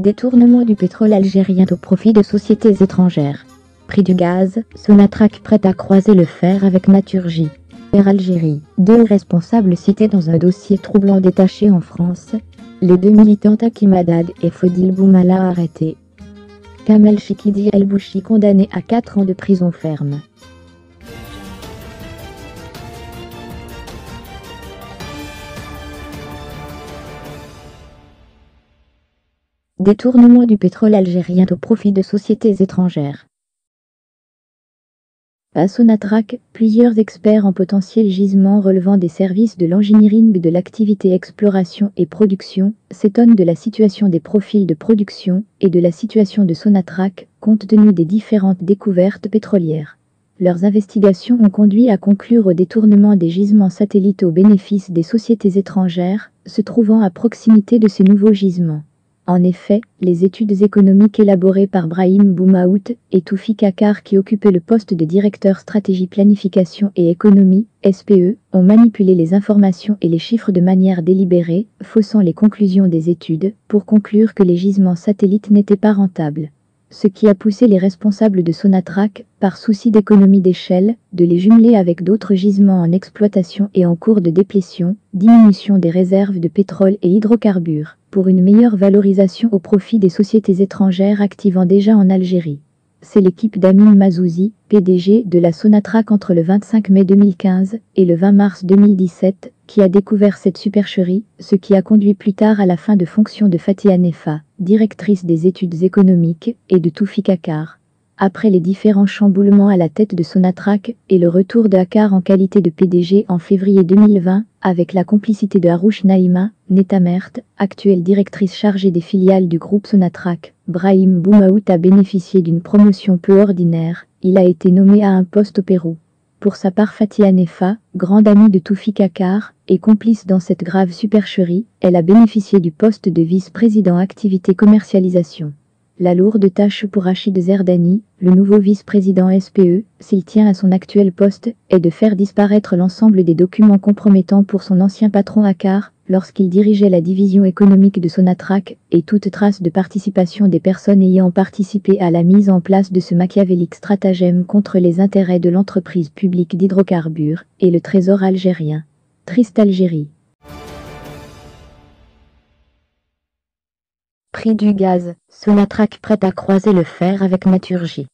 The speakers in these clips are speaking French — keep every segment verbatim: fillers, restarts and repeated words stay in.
Détournement du pétrole algérien au profit de sociétés étrangères. Prix du gaz, Sonatrach prête à croiser le fer avec Naturgy. Air Algérie, deux responsables cités dans un dossier troublant détaché en France. Les deux militants Hakim Addad et Fodhil Boumala arrêtés. Kamel Chikhi dit El Bouchi condamné à quatre ans de prison ferme. Détournement du pétrole algérien au profit de sociétés étrangères. À Sonatrach, plusieurs experts en potentiel gisements relevant des services de l'engineering de l'activité exploration et production s'étonnent de la situation des profils de production et de la situation de Sonatrach compte tenu des différentes découvertes pétrolières. Leurs investigations ont conduit à conclure au détournement des gisements satellites au bénéfice des sociétés étrangères se trouvant à proximité de ces nouveaux gisements. En effet, les études économiques élaborées par Brahim Boumaout et Toufik Hakkar qui occupaient le poste de directeur stratégie planification et économie, S P E, ont manipulé les informations et les chiffres de manière délibérée, faussant les conclusions des études, pour conclure que les gisements satellites n'étaient pas rentables. Ce qui a poussé les responsables de Sonatrach, par souci d'économie d'échelle, de les jumeler avec d'autres gisements en exploitation et en cours de déplétion, diminution des réserves de pétrole et hydrocarbures, pour une meilleure valorisation au profit des sociétés étrangères activant déjà en Algérie. C'est l'équipe d'Amin Mazouzi, P D G de la Sonatrach entre le vingt-cinq mai deux mille quinze et le vingt mars deux mille dix-sept, qui a découvert cette supercherie, ce qui a conduit plus tard à la fin de fonction de Fatiha Neffah, directrice des études économiques, et de Toufik Hakkar. Après les différents chamboulements à la tête de Sonatrach et le retour de Hakkar en qualité de P D G en février deux mille vingt, avec la complicité de Harouch Naïma Netamert, actuelle directrice chargée des filiales du groupe Sonatrach, Brahim Boumaout a bénéficié d'une promotion peu ordinaire, il a été nommé à un poste au Pérou. Pour sa part Fatiha Neffah, grande amie de Toufik Hakkar et complice dans cette grave supercherie, elle a bénéficié du poste de vice-président activité commercialisation. La lourde tâche pour Rachid Zerdani, le nouveau vice-président S P E, s'il tient à son actuel poste, est de faire disparaître l'ensemble des documents compromettants pour son ancien patron Hakkar, lorsqu'il dirigeait la division économique de Sonatrach, et toute trace de participation des personnes ayant participé à la mise en place de ce machiavélique stratagème contre les intérêts de l'entreprise publique d'hydrocarbures et le trésor algérien. Triste Algérie. Prix du gaz, Sonatrach prête à croiser le fer avec Naturgy.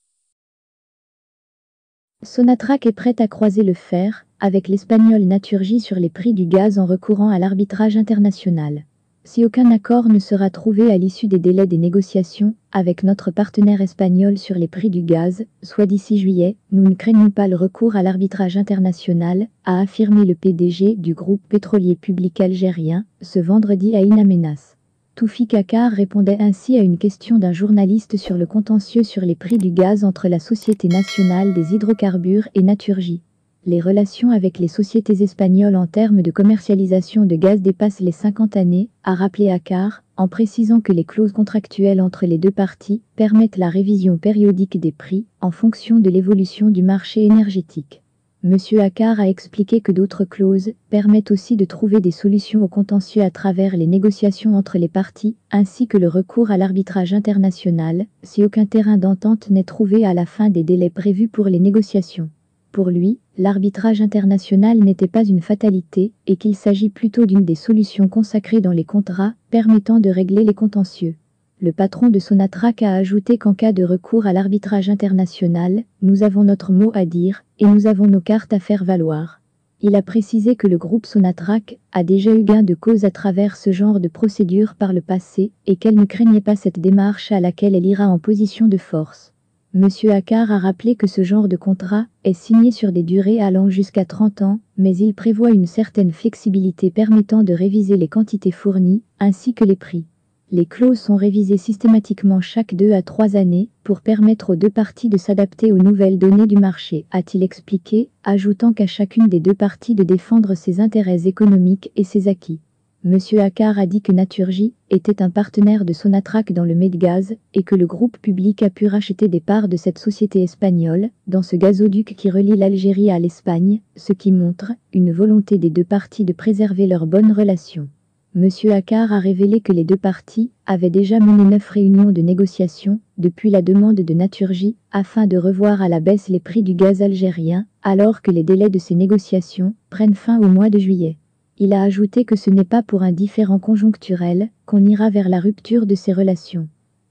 Sonatrach est prête à croiser le fer avec l'espagnol Naturgy sur les prix du gaz en recourant à l'arbitrage international. Si aucun accord ne sera trouvé à l'issue des délais des négociations avec notre partenaire espagnol sur les prix du gaz, soit d'ici juillet, nous ne craignons pas le recours à l'arbitrage international, a affirmé le P D G du groupe pétrolier public algérien ce vendredi à In Amenas. Toufik Hakkar répondait ainsi à une question d'un journaliste sur le contentieux sur les prix du gaz entre la Société nationale des hydrocarbures et Naturgy. Les relations avec les sociétés espagnoles en termes de commercialisation de gaz dépassent les cinquante années, a rappelé Hakkar, en précisant que les clauses contractuelles entre les deux parties permettent la révision périodique des prix en fonction de l'évolution du marché énergétique. Monsieur Hakkar a expliqué que d'autres clauses permettent aussi de trouver des solutions aux contentieux à travers les négociations entre les parties, ainsi que le recours à l'arbitrage international, si aucun terrain d'entente n'est trouvé à la fin des délais prévus pour les négociations. Pour lui, l'arbitrage international n'était pas une fatalité et qu'il s'agit plutôt d'une des solutions consacrées dans les contrats permettant de régler les contentieux. Le patron de Sonatrach a ajouté qu'en cas de recours à l'arbitrage international, nous avons notre mot à dire et nous avons nos cartes à faire valoir. Il a précisé que le groupe Sonatrach a déjà eu gain de cause à travers ce genre de procédure par le passé et qu'elle ne craignait pas cette démarche à laquelle elle ira en position de force. Monsieur Hakkar a rappelé que ce genre de contrat est signé sur des durées allant jusqu'à trente ans, mais il prévoit une certaine flexibilité permettant de réviser les quantités fournies ainsi que les prix. Les clauses sont révisées systématiquement chaque deux à trois années pour permettre aux deux parties de s'adapter aux nouvelles données du marché, a-t-il expliqué, ajoutant qu'à chacune des deux parties de défendre ses intérêts économiques et ses acquis. Monsieur Hakkar a dit que Naturgy était un partenaire de Sonatrach dans le Medgaz et que le groupe public a pu racheter des parts de cette société espagnole dans ce gazoduc qui relie l'Algérie à l'Espagne, ce qui montre une volonté des deux parties de préserver leurs bonnes relations. M. Hakkar a révélé que les deux parties avaient déjà mené neuf réunions de négociation depuis la demande de Naturgy afin de revoir à la baisse les prix du gaz algérien, alors que les délais de ces négociations prennent fin au mois de juillet. Il a ajouté que ce n'est pas pour un différend conjoncturel qu'on ira vers la rupture de ces relations.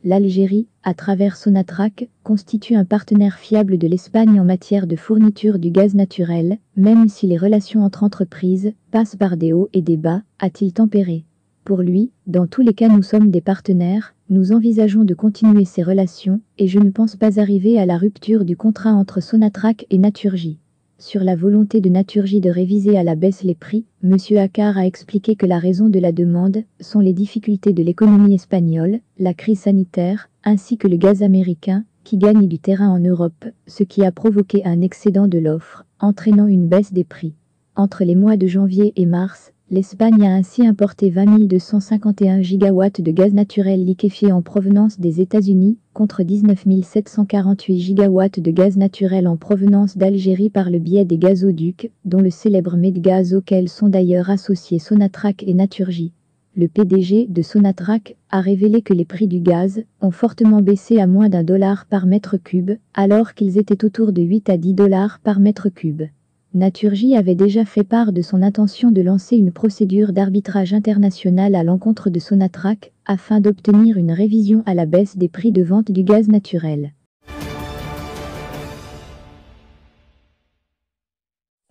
L'Algérie, à travers Sonatrach, constitue un partenaire fiable de l'Espagne en matière de fourniture du gaz naturel, même si les relations entre entreprises passent par des hauts et des bas, a-t-il tempéré. Pour lui, dans tous les cas nous sommes des partenaires, nous envisageons de continuer ces relations, et je ne pense pas arriver à la rupture du contrat entre Sonatrach et Naturgy. Sur la volonté de Naturgy de réviser à la baisse les prix, M. Hakkar a expliqué que la raison de la demande sont les difficultés de l'économie espagnole, la crise sanitaire, ainsi que le gaz américain, qui gagne du terrain en Europe, ce qui a provoqué un excédent de l'offre, entraînant une baisse des prix. Entre les mois de janvier et mars, l'Espagne a ainsi importé vingt mille deux cent cinquante et un gigawatts de gaz naturel liquéfié en provenance des États-Unis, contre dix-neuf mille sept cent quarante-huit gigawatts de gaz naturel en provenance d'Algérie par le biais des gazoducs, dont le célèbre Medgaz auquel sont d'ailleurs associés Sonatrach et Naturgy. Le P D G de Sonatrach a révélé que les prix du gaz ont fortement baissé à moins d'un dollar par mètre cube, alors qu'ils étaient autour de huit à dix dollars par mètre cube. Naturgy avait déjà fait part de son intention de lancer une procédure d'arbitrage international à l'encontre de Sonatrach afin d'obtenir une révision à la baisse des prix de vente du gaz naturel.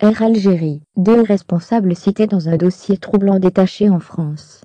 Air Algérie, deux responsables cités dans un dossier troublant détaché en France.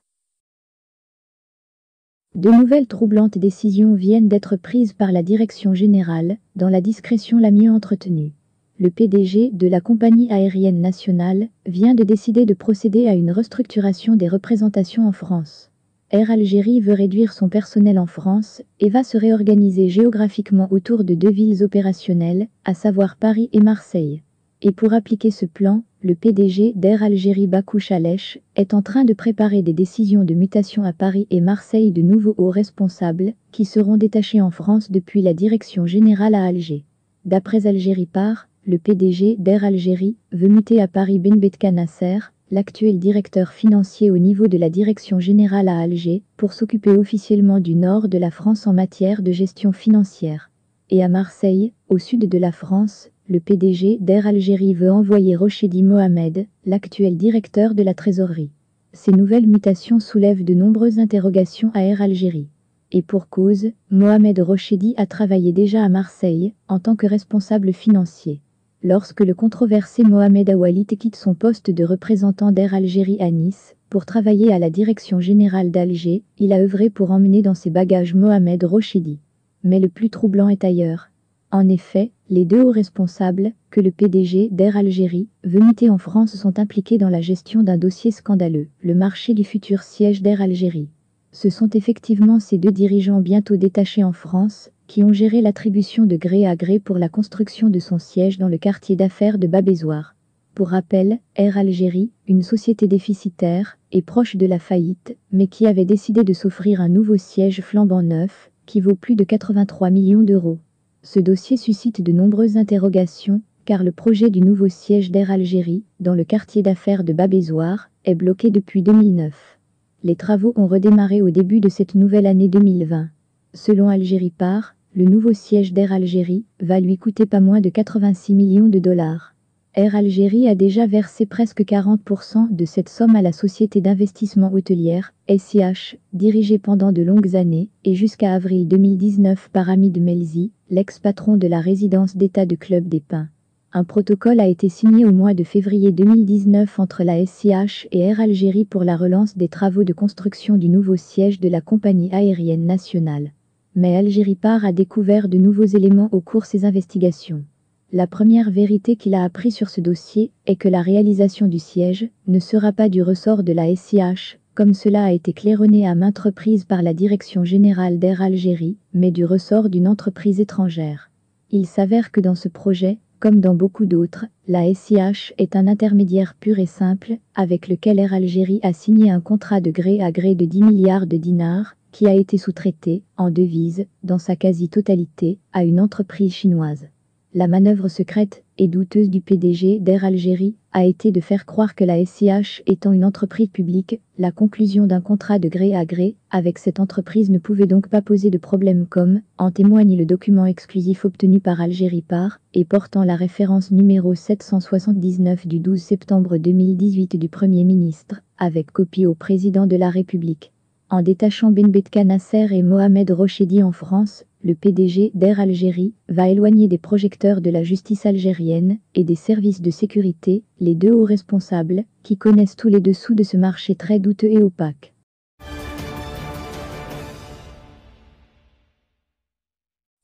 De nouvelles troublantes décisions viennent d'être prises par la direction générale, dans la discrétion la mieux entretenue. Le P D G de la compagnie aérienne nationale vient de décider de procéder à une restructuration des représentations en France. Air Algérie veut réduire son personnel en France et va se réorganiser géographiquement autour de deux villes opérationnelles, à savoir Paris et Marseille. Et pour appliquer ce plan, le P D G d'Air Algérie Bakou Chalèche est en train de préparer des décisions de mutation à Paris et Marseille de nouveaux hauts responsables qui seront détachés en France depuis la direction générale à Alger. D'après Algérie Part, le P D G d'Air Algérie veut muter à Paris Benbetkanasser, l'actuel directeur financier au niveau de la direction générale à Alger, pour s'occuper officiellement du nord de la France en matière de gestion financière. Et à Marseille, au sud de la France, le P D G d'Air Algérie veut envoyer Rochedi Mohamed, l'actuel directeur de la trésorerie. Ces nouvelles mutations soulèvent de nombreuses interrogations à Air Algérie. Et pour cause, Mohamed Rochedi a travaillé déjà à Marseille en tant que responsable financier. Lorsque le controversé Mohamed Awalit quitte son poste de représentant d'Air Algérie à Nice pour travailler à la direction générale d'Alger, il a œuvré pour emmener dans ses bagages Mohamed Rochedi. Mais le plus troublant est ailleurs. En effet, les deux hauts responsables que le P D G d'Air Algérie veut muter en France sont impliqués dans la gestion d'un dossier scandaleux, le marché du futur siège d'Air Algérie. Ce sont effectivement ces deux dirigeants bientôt détachés en France qui ont géré l'attribution de gré à gré pour la construction de son siège dans le quartier d'affaires de Bab Ezzouar. Pour rappel, Air Algérie, une société déficitaire et proche de la faillite, mais qui avait décidé de s'offrir un nouveau siège flambant neuf, qui vaut plus de quatre-vingt-trois millions d'euros. Ce dossier suscite de nombreuses interrogations, car le projet du nouveau siège d'Air Algérie, dans le quartier d'affaires de Bab Ezzouar, est bloqué depuis deux mille neuf. Les travaux ont redémarré au début de cette nouvelle année deux mille vingt. Selon Algérie Part, le nouveau siège d'Air Algérie va lui coûter pas moins de quatre-vingt-six millions de dollars. Air Algérie a déjà versé presque quarante pour cent de cette somme à la société d'investissement hôtelière, S I H, dirigée pendant de longues années et jusqu'à avril deux mille dix-neuf par Hamid Melzi, l'ex-patron de la résidence d'État de Club des Pins. Un protocole a été signé au mois de février deux mille dix-neuf entre la S I H et Air Algérie pour la relance des travaux de construction du nouveau siège de la compagnie aérienne nationale. Mais Algérie Part a découvert de nouveaux éléments au cours de ses investigations. La première vérité qu'il a appris sur ce dossier est que la réalisation du siège ne sera pas du ressort de la S I H, comme cela a été claironné à maintes reprises par la direction générale d'Air Algérie, mais du ressort d'une entreprise étrangère. Il s'avère que dans ce projet, comme dans beaucoup d'autres, la S I H est un intermédiaire pur et simple, avec lequel Air Algérie a signé un contrat de gré à gré de dix milliards de dinars, qui a été sous-traité, en devise, dans sa quasi-totalité, à une entreprise chinoise. La manœuvre secrète et douteuse du P D G d'Air Algérie a été de faire croire que la S I H étant une entreprise publique, la conclusion d'un contrat de gré à gré avec cette entreprise ne pouvait donc pas poser de problème comme en témoigne le document exclusif obtenu par Algérie Part et portant la référence numéro sept cent soixante-dix-neuf du douze septembre deux mille dix-huit du Premier ministre, avec copie au Président de la République. En détachant Benbetkanasser et Mohamed Rochedi en France, le P D G d'Air Algérie va éloigner des projecteurs de la justice algérienne et des services de sécurité, les deux hauts responsables, qui connaissent tous les dessous de ce marché très douteux et opaque.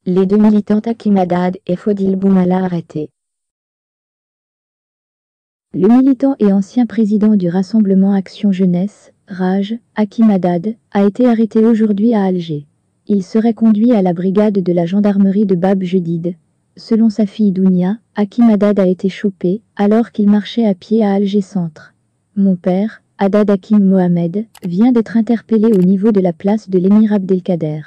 Les deux militants Hakim Addad et Fodhil Boumala arrêtés. Le militant et ancien président du Rassemblement Action Jeunesse, R A J, Hakim Addad, a été arrêté aujourd'hui à Alger. Il serait conduit à la brigade de la gendarmerie de Bab Ezzouar. Selon sa fille Dunia, Hakim Addad a été chopé alors qu'il marchait à pied à Alger Centre. Mon père, Haddad Hakim Mohamed, vient d'être interpellé au niveau de la place de l'émir Abdelkader.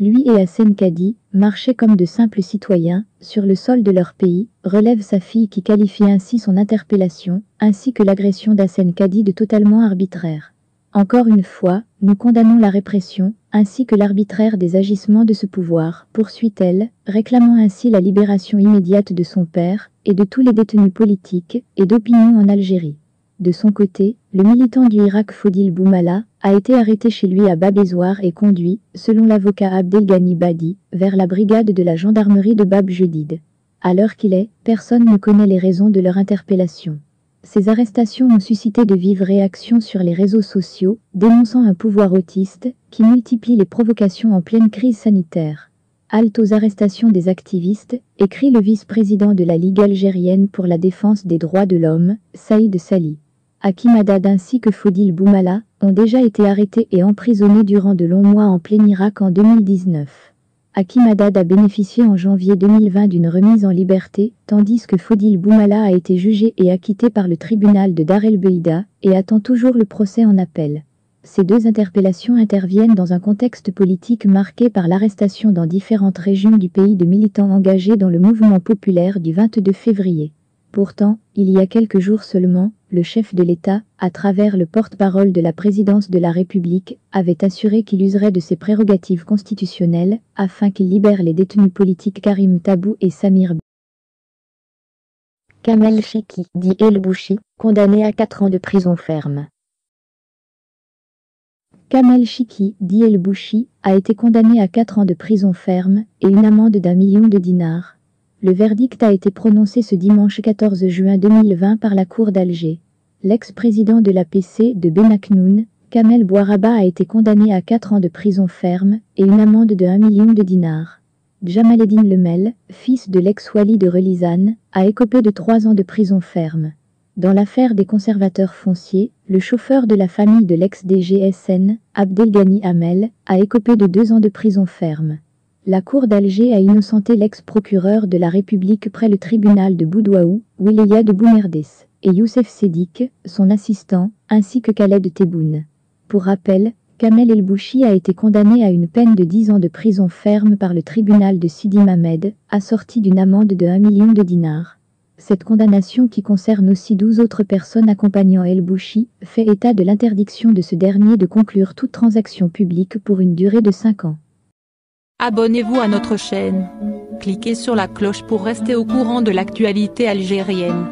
Lui et Hassan Kadi marchaient comme de simples citoyens sur le sol de leur pays, relève sa fille qui qualifie ainsi son interpellation, ainsi que l'agression d'Hassan Kadi de totalement arbitraire. Encore une fois, nous condamnons la répression, ainsi que l'arbitraire des agissements de ce pouvoir, poursuit-elle, réclamant ainsi la libération immédiate de son père et de tous les détenus politiques et d'opinion en Algérie. De son côté, le militant du Hirak Fodhil Boumala a été arrêté chez lui à Bab Ezzouar et conduit, selon l'avocat Abdelgani Badi, vers la brigade de la gendarmerie de Bab Ezzouar. À l'heure qu'il est, personne ne connaît les raisons de leur interpellation. Ces arrestations ont suscité de vives réactions sur les réseaux sociaux, dénonçant un pouvoir autiste qui multiplie les provocations en pleine crise sanitaire. Halte aux arrestations des activistes, écrit le vice-président de la Ligue algérienne pour la défense des droits de l'homme, Saïd Sali. Hakim Addad ainsi que Fodhil Boumala ont déjà été arrêtés et emprisonnés durant de longs mois en plein Irak en deux mille dix-neuf. Hakim Addad a bénéficié en janvier deux mille vingt d'une remise en liberté, tandis que Fodhil Boumala a été jugé et acquitté par le tribunal de Dar el Beida et attend toujours le procès en appel. Ces deux interpellations interviennent dans un contexte politique marqué par l'arrestation dans différentes régions du pays de militants engagés dans le mouvement populaire du vingt-deux février. Pourtant, il y a quelques jours seulement, le chef de l'État, à travers le porte-parole de la présidence de la République, avait assuré qu'il userait de ses prérogatives constitutionnelles afin qu'il libère les détenus politiques Karim Tabou et Samir B. Kamel Chikhi, dit El Bouchi, condamné à quatre ans de prison ferme. Kamel Chikhi, dit El Bouchi, a été condamné à quatre ans de prison ferme et une amende d'un million de dinars. Le verdict a été prononcé ce dimanche quatorze juin deux mille vingt par la Cour d'Alger. L'ex-président de l'A P C de Benaknoun, Kamel Bouaraba a été condamné à quatre ans de prison ferme et une amende de un million de dinars. Djamaleddine Lemel, fils de l'ex-Wali de Relizane, a écopé de trois ans de prison ferme. Dans l'affaire des conservateurs fonciers, le chauffeur de la famille de l'ex-D G S N, Abdelghani Amel, a écopé de deux ans de prison ferme. La Cour d'Alger a innocenté l'ex-procureur de la République près le tribunal de Boudouaou, Wilaya de Boumerdès, et Youssef Sedik, son assistant, ainsi que Khaled Tebboune. Pour rappel, Kamel El Bouchi a été condamné à une peine de dix ans de prison ferme par le tribunal de Sidi Mamed, assortie d'une amende de un million de dinars. Cette condamnation qui concerne aussi douze autres personnes accompagnant El Bouchi fait état de l'interdiction de ce dernier de conclure toute transaction publique pour une durée de cinq ans. Abonnez-vous à notre chaîne. Cliquez sur la cloche pour rester au courant de l'actualité algérienne.